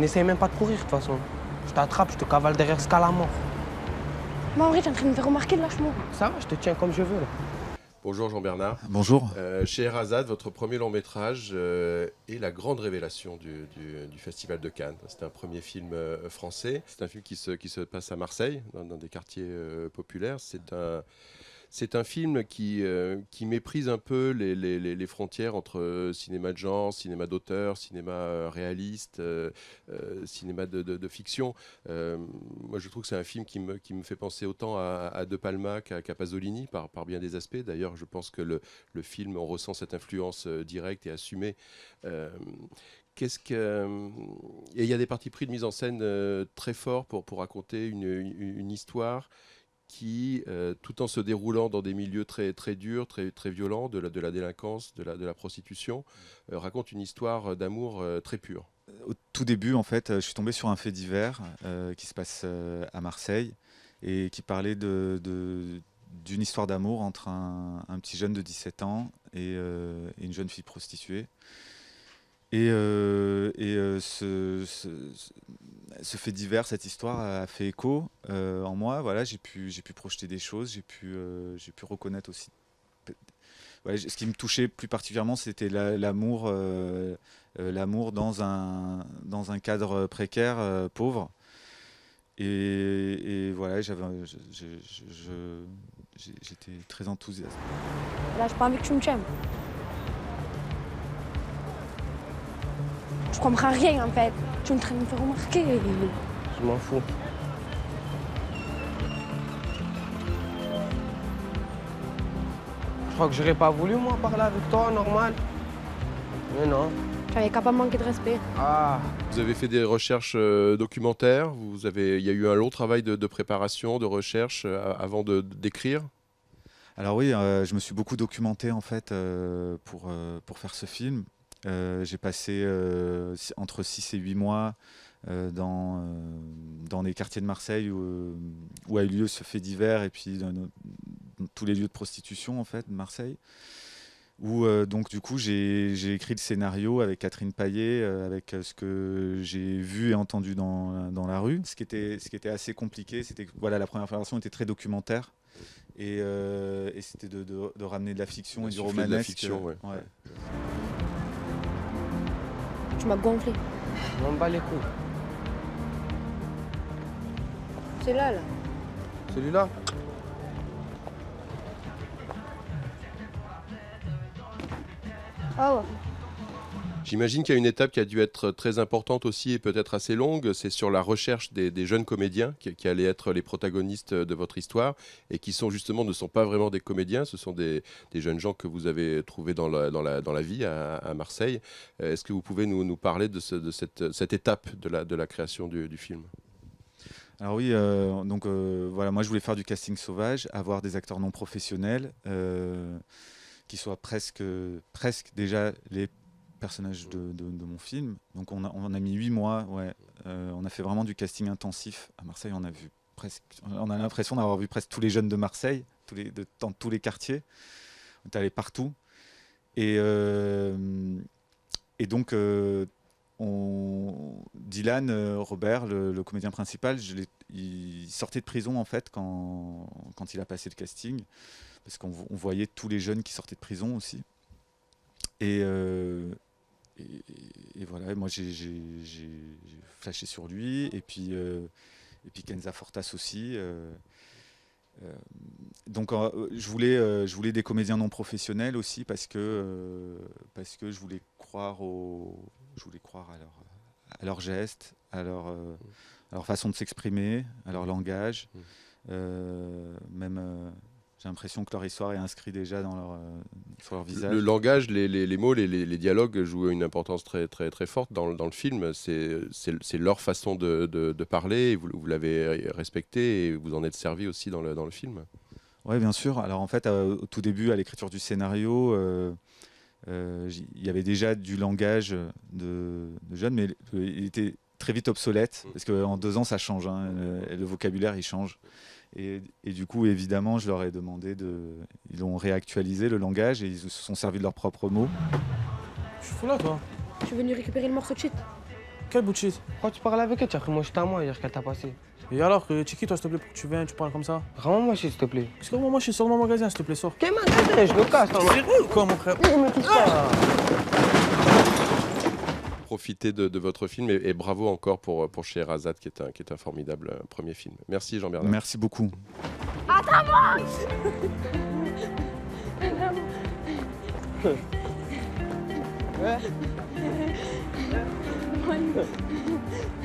n'essaye même pas de courir de toute façon. Je t'attrape, je te cavale derrière jusqu'à la mort. Moi, en vrai, t'es en train de me faire remarquer, lâche-moi. Ça va, je te tiens comme je veux. Là. Bonjour Jean-Bernard. Bonjour. Shéhérazade, votre premier long métrage est la grande révélation du Festival de Cannes. C'est un premier film français. C'est un film qui se passe à Marseille, dans des quartiers populaires. C'est un film qui méprise un peu les frontières entre cinéma de genre, cinéma d'auteur, cinéma réaliste, cinéma de fiction. Moi, je trouve que c'est un film qui me fait penser autant à De Palma qu'à Pasolini par bien des aspects. D'ailleurs, je pense que le film, on ressent cette influence directe et assumée. Et il y a des partis pris de mise en scène très forts pour raconter une histoire qui, tout en se déroulant dans des milieux très, très durs, très, très violents, de la délinquance, de la prostitution, raconte une histoire d'amour très pure. Au tout début, en fait, je suis tombé sur un fait divers qui se passe à Marseille et qui parlait d'une histoire d'amour entre un petit jeune de 17 ans et une jeune fille prostituée. Ce fait divers, cette histoire a fait écho en moi. Voilà, j'ai pu projeter des choses, j'ai pu reconnaître aussi. Ouais, ce qui me touchait plus particulièrement, c'était l'amour, l'amour dans un cadre précaire, pauvre. Et voilà, j'étais très enthousiaste. Là, j'ai pas envie que tu me tiennes. Je comprends rien en fait. Tu es en train de me faire remarquer. Je m'en fous. Je crois que j'aurais pas voulu moi parler avec toi, normal. Mais non. Tu n'avais qu'à pas manquer de respect. Ah. Vous avez fait des recherches documentaires. Il y a eu un long travail de préparation, de recherche avant d'écrire. Alors oui, je me suis beaucoup documenté en fait pour faire ce film. J'ai passé entre 6 et 8 mois dans les quartiers de Marseille où a eu lieu ce fait divers et puis dans tous les lieux de prostitution en fait, de Marseille. Où donc du coup j'ai écrit le scénario avec Catherine Paillet, avec ce que j'ai vu et entendu dans la rue. Ce qui était assez compliqué, c'était que voilà, la première version était très documentaire. Et c'était de ramener de la fiction et du romanesque. De la fiction, ouais. Ouais. Tu m'as gonflé. On me bat les couilles. C'est là, là. Celui-là? Ah ouais. J'imagine qu'il y a une étape qui a dû être très importante aussi et peut-être assez longue, c'est sur la recherche des jeunes comédiens qui allaient être les protagonistes de votre histoire et qui sont justement, ne sont pas vraiment des comédiens, ce sont des jeunes gens que vous avez trouvés dans la vie à Marseille. Est-ce que vous pouvez nous parler de cette étape de la création du film ? Alors oui, donc voilà, moi je voulais faire du casting sauvage, avoir des acteurs non professionnels qui soient presque déjà les personnage de mon film. Donc on a mis 8 mois, ouais. On a fait vraiment du casting intensif. À Marseille, on a l'impression d'avoir vu presque tous les jeunes de Marseille, dans tous les quartiers. On est allé partout. Et donc, Dylan, Robert, le comédien principal, il sortait de prison en fait quand il a passé le casting, parce qu'on voyait tous les jeunes qui sortaient de prison aussi. Et voilà, moi j'ai flashé sur lui, et puis Kenza Fortas aussi. Donc je voulais des comédiens non professionnels aussi parce que je voulais croire à leurs gestes, à leur façon de s'exprimer, à leur langage. J'ai l'impression que leur histoire est inscrite déjà sur leur visage. Le langage, les mots, les dialogues jouent une importance très, très, très forte dans le film. C'est leur façon de parler, vous l'avez respecté et vous en êtes servi aussi dans le film. Oui, bien sûr. Alors en fait, au tout début, à l'écriture du scénario, il y avait déjà du langage de jeunes, mais il était très vite obsolète, parce qu'en 2 ans, ça change. Hein, le vocabulaire, il change. Et du coup, évidemment, je leur ai demandé Ils ont réactualisé le langage et ils se sont servis de leurs propres mots. Tu fous là, toi? Je suis venu récupérer le morceau de shit. Quelle bullshit? Pourquoi tu parles avec elle? Tu as pris mon shit à moi hier qu'elle t'a passé. Et alors, tu qui toi s'il te plaît pour que tu viennes, tu parles comme ça? Rends-moi mon shit s'il te plaît. Qu'est-ce que moi je suis sur mon magasin s'il te plaît, sors. Qu'est-ce que je le casse? C'est rude quoi mon frère. Profitez de votre film et bravo encore pour Shéhérazade qui est un formidable premier film. Merci Jean-Bernard. Merci beaucoup. Attends-moi. Ouais.